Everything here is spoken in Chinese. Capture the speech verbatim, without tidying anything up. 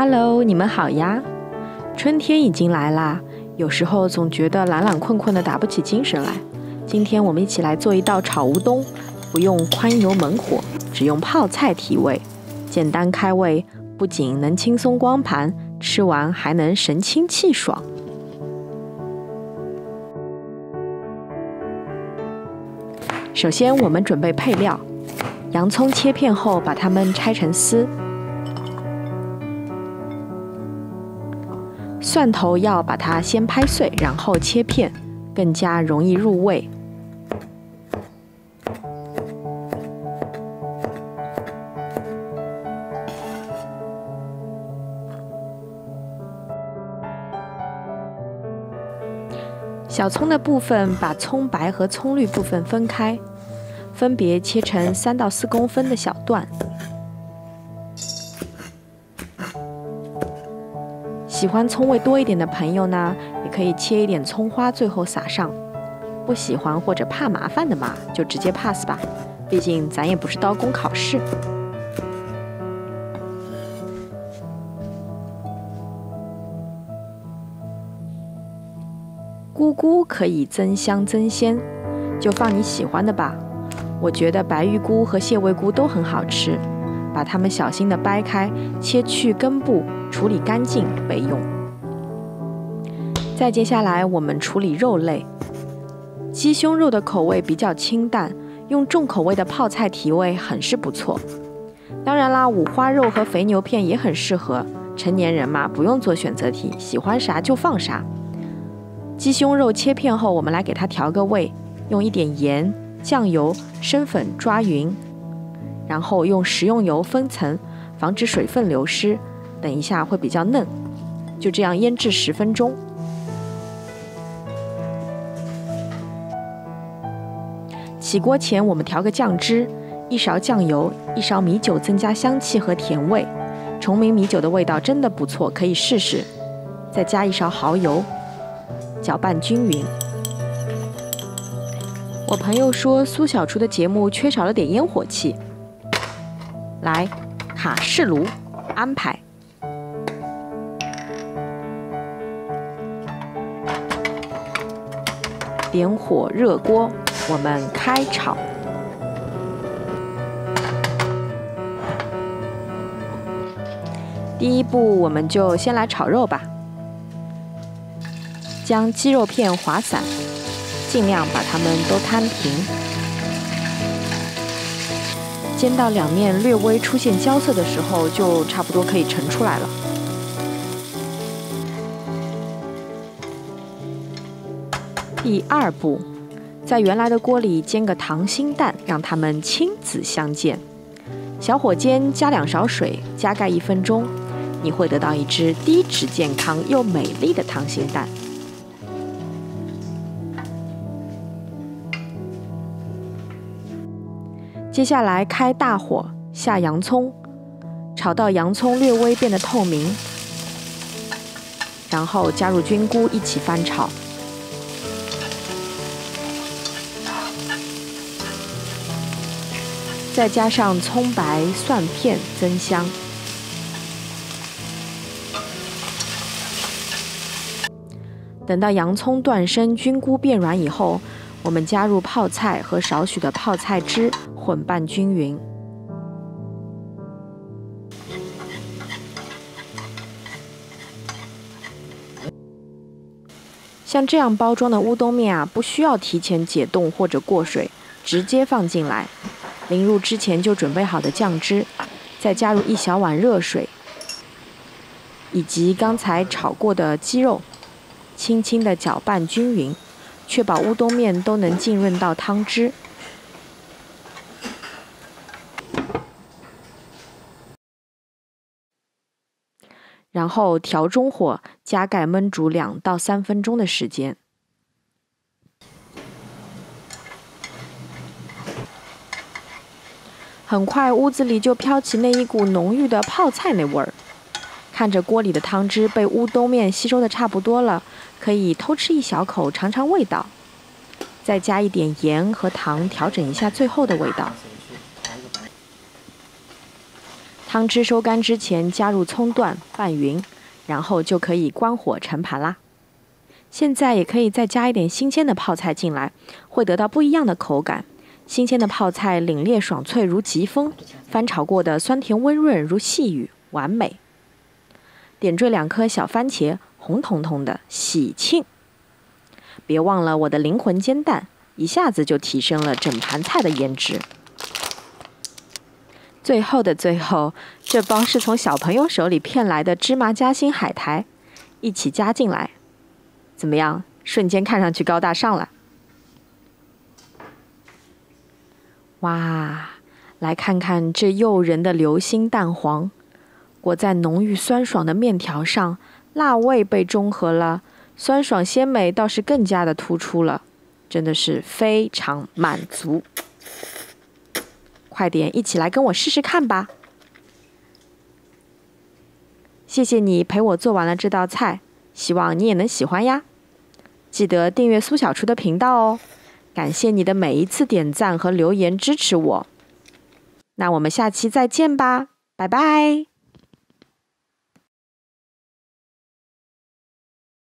Hello， 你们好呀！春天已经来啦，有时候总觉得懒懒困困的，打不起精神来。今天我们一起来做一道炒乌冬，不用宽油猛火，只用泡菜提味，简单开胃，不仅能轻松光盘，吃完还能神清气爽。首先，我们准备配料：洋葱切片后，把它们拆成丝。 蒜头要把它先拍碎，然后切片，更加容易入味。小葱的部分，把葱白和葱绿部分分开，分别切成三到四公分的小段。 喜欢葱味多一点的朋友呢，也可以切一点葱花，最后撒上。不喜欢或者怕麻烦的嘛，就直接 pass 吧，毕竟咱也不是刀工考试。菇菇可以增香增鲜，就放你喜欢的吧。我觉得白玉菇和蟹味菇都很好吃。 把它们小心地掰开，切去根部，处理干净备用。再接下来，我们处理肉类。鸡胸肉的口味比较清淡，用重口味的泡菜提味很是不错。当然啦，五花肉和肥牛片也很适合。成年人嘛，不用做选择题，喜欢啥就放啥。鸡胸肉切片后，我们来给它调个味，用一点盐、酱油、生粉抓匀。 然后用食用油分层，防止水分流失。等一下会比较嫩，就这样腌制十分钟。起锅前，我们调个酱汁，一勺酱油，一勺米酒，增加香气和甜味。崇明米酒的味道真的不错，可以试试。再加一勺蚝油，搅拌均匀。我朋友说苏小厨的节目缺少了点烟火气。 来，卡式炉安排。点火热锅，我们开炒。第一步，我们就先来炒肉吧。将鸡肉片划散，尽量把它们都摊平。 煎到两面略微出现焦色的时候，就差不多可以盛出来了。第二步，在原来的锅里煎个溏心蛋，让它们亲子相见。小火煎，加两勺水，加盖一分钟，你会得到一只低脂健康又美丽的溏心蛋。 接下来开大火下洋葱，炒到洋葱略微变得透明，然后加入菌菇一起翻炒。再加上葱白、蒜片增香。等到洋葱断生、菌菇变软以后，我们加入泡菜和少许的泡菜汁。 混拌均匀，像这样包装的乌冬面啊，不需要提前解冻或者过水，直接放进来。淋入之前就准备好的酱汁，再加入一小碗热水，以及刚才炒过的鸡肉，轻轻地搅拌均匀，确保乌冬面都能浸润到汤汁。 然后调中火，加盖焖煮两到三分钟的时间。很快，屋子里就飘起那一股浓郁的泡菜那味儿。看着锅里的汤汁被乌冬面吸收的差不多了，可以偷吃一小口尝尝味道，再加一点盐和糖调整一下最后的味道。汤汁收干之前加入葱段拌匀，然后就可以关火盛盘啦。现在也可以再加一点新鲜的泡菜进来，会得到不一样的口感。新鲜的泡菜凛冽爽脆如疾风，翻炒过的酸甜温润如细雨，完美。点缀两颗小番茄，红彤彤的喜庆。别忘了我的灵魂煎蛋，一下子就提升了整盘菜的颜值。 最后的最后，这包是从小朋友手里骗来的芝麻夹心海苔，一起加进来，怎么样？瞬间看上去高大上了。哇，来看看这诱人的流心蛋黄，裹在浓郁酸爽的面条上，辣味被中和了，酸爽鲜美倒是更加的突出了，真的是非常满足。 快点，一起来跟我试试看吧！谢谢你陪我做完了这道菜，希望你也能喜欢呀！记得订阅苏小厨的频道哦！感谢你的每一次点赞和留言支持我。那我们下期再见吧，拜拜！